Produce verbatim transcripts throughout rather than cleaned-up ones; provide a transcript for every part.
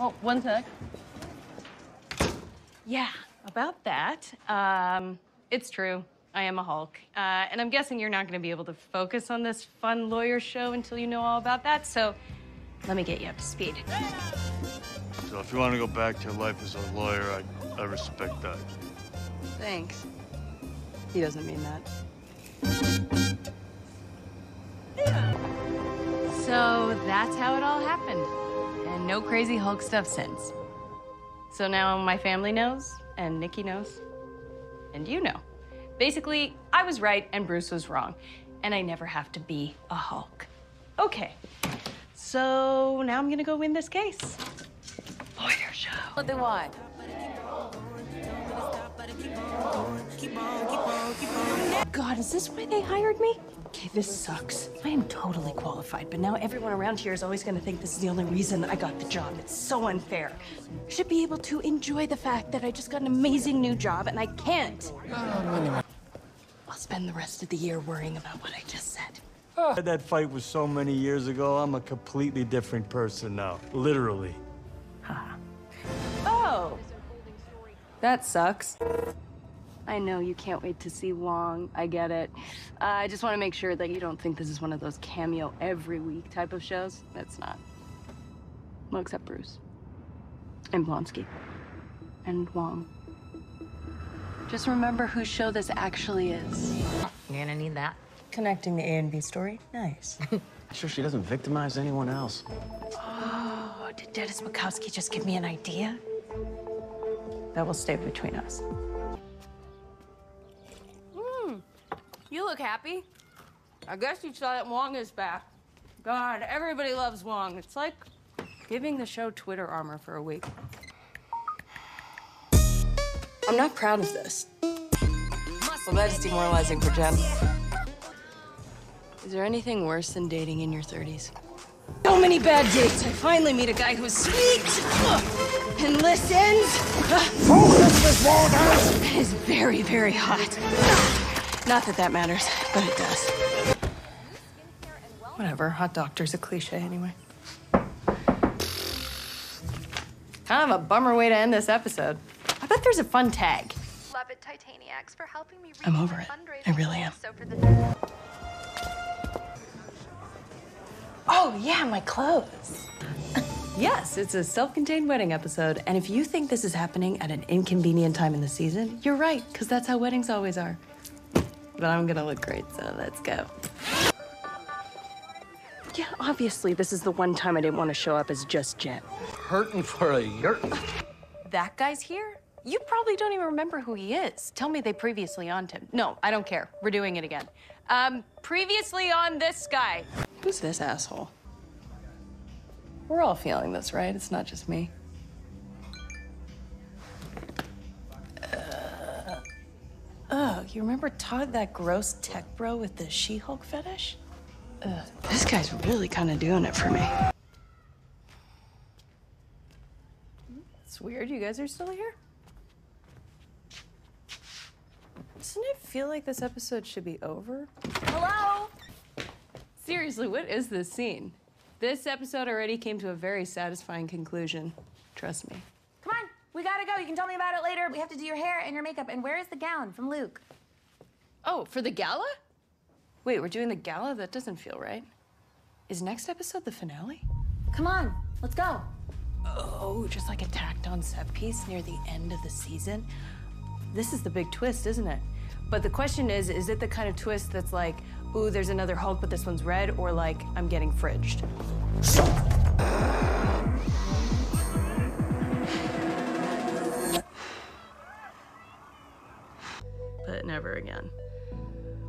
Oh, one sec. Yeah, about that. Um, it's true. I am a Hulk. Uh, and I'm guessing you're not going to be able to focus on this fun lawyer show until you know all about that, so let me get you up to speed. So if you want to go back to your life as a lawyer, I, I respect that. Thanks. He doesn't mean that. Yeah. So that's how it all happened. And no crazy Hulk stuff since. So now my family knows, and Nikki knows, and you know. Basically, I was right and Bruce was wrong, and I never have to be a Hulk. Okay, so now I'm gonna go win this case. Lawyer show. What they want. God, is this why they hired me? Okay, this sucks. I am totally qualified, but now everyone around here is always gonna think this is the only reason I got the job. It's so unfair. I should be able to enjoy the fact that I just got an amazing new job, and I can't. Uh, I'll spend the rest of the year worrying about what I just said. Oh. That fight was so many years ago, I'm a completely different person now. Literally. Huh. Oh! That sucks. I know you can't wait to see Wong. I get it. Uh, I just want to make sure that you don't think this is one of those cameo every week type of shows. It's not. Well, except Bruce. And Blonsky. And Wong. Just remember whose show this actually is. You're gonna need that. Connecting the A and B story? Nice. Sure she doesn't victimize anyone else. Oh, did Dennis Bukowski just give me an idea? That will stay between us. You look happy. I guess you saw that Wong is back. God, everybody loves Wong. It's like giving the show Twitter armor for a week. I'm not proud of this. Well, that's demoralizing for Jen. Is there anything worse than dating in your thirties? So many bad dates. I finally meet a guy who's sweet and listens. Who is this Walter? That is very, very hot. Not that that matters, but it does. Whatever, hot doctor's a cliche anyway. Kind of a bummer way to end this episode. I bet there's a fun tag. Love it, Titaniacs, for helping me reach I'm over it. I really am. Oh, yeah, my clothes. Yes, it's a self-contained wedding episode, and if you think this is happening at an inconvenient time in the season, you're right, because that's how weddings always are. But I'm gonna look great, so let's go. Yeah, obviously, this is the one time I didn't want to show up as just Jen. Hurting for a yurt. That guy's here? You probably don't even remember who he is. Tell me they previously on him. No, I don't care. We're doing it again. Um, previously on this guy. Who's this asshole? We're all feeling this, right? It's not just me. Oh, you remember Todd, that gross tech bro with the She-Hulk fetish? Ugh, this guy's really kind of doing it for me. It's weird, you guys are still here? Doesn't it feel like this episode should be over? Hello? Seriously, what is this scene? This episode already came to a very satisfying conclusion. Trust me. We gotta go. You can tell me about it later. We have to do your hair and your makeup. And where is the gown from Luke? Oh, for the gala? Wait, we're doing the gala? That doesn't feel right. Is next episode the finale? Come on, let's go. Oh, just like a tacked-on set piece near the end of the season? This is the big twist, isn't it? But the question is, is it the kind of twist that's like, ooh, there's another Hulk, but this one's red, or like, I'm getting fridged? But never again.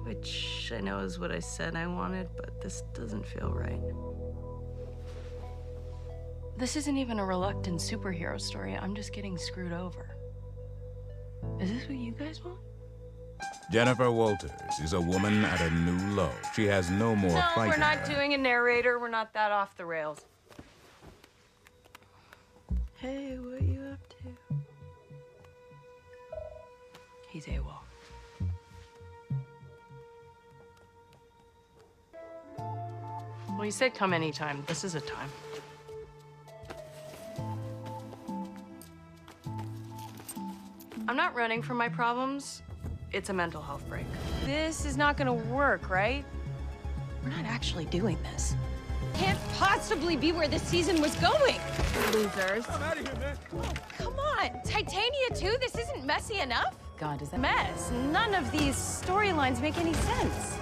Which I know is what I said I wanted, but this doesn't feel right. This isn't even a reluctant superhero story. I'm just getting screwed over. Is this what you guys want? Jennifer Walters is a woman at a new low. She has no more fighting. No, we're not doing a narrator. We're not that off the rails. Hey, what are you up to? He's AWOL. Well, you said come anytime. This is a time. I'm not running from my problems. It's a mental health break. This is not gonna work, right? We're not actually doing this. Can't possibly be where this season was going. Losers. I'm out of here, man. Oh, come on. Titania, too? This isn't messy enough? God, is that mess. None of these storylines make any sense.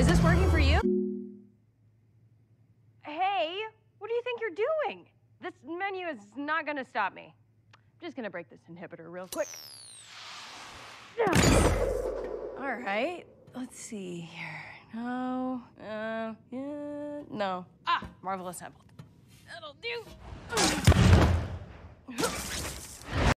Is this working for you? Hey, what do you think you're doing? This menu is not gonna stop me. I'm just gonna break this inhibitor real quick. All right, let's see here. No, uh, yeah, no. Ah, marvelous sample. That'll do.